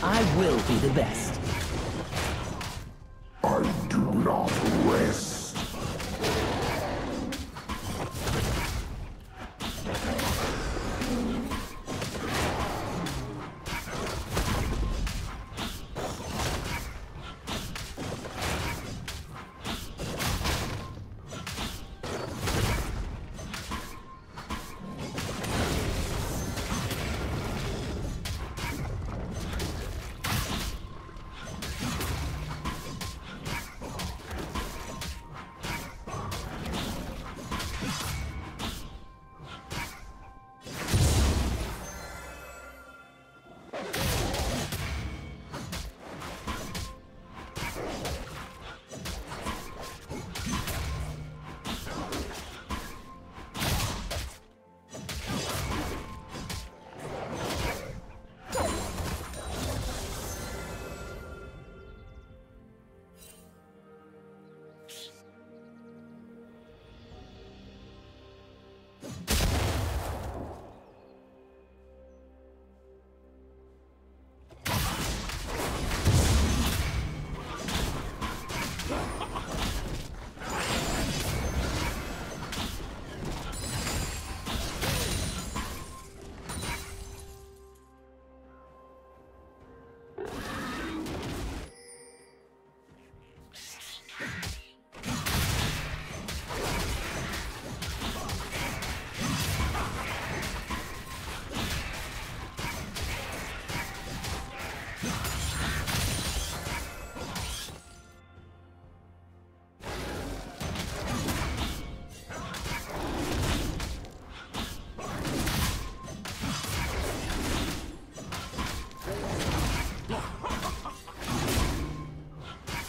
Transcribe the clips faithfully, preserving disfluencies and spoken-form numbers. I will be the best. I do not rest.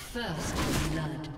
First blood.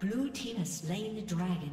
Blue team has slain the dragon.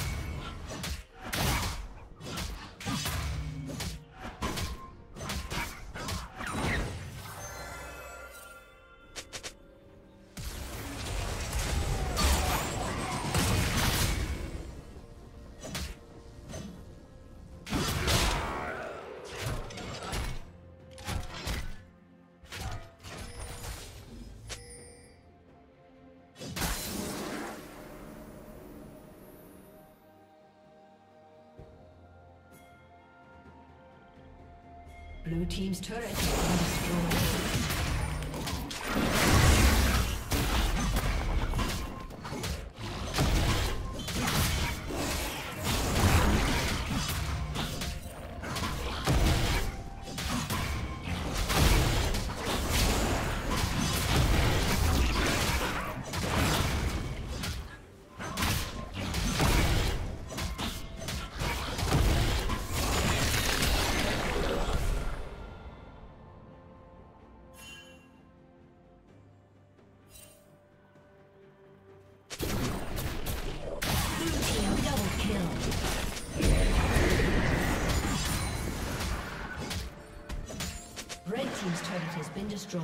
Blue team's turret has been destroyed. been destroyed.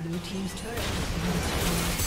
Blue team's turret has been destroyed.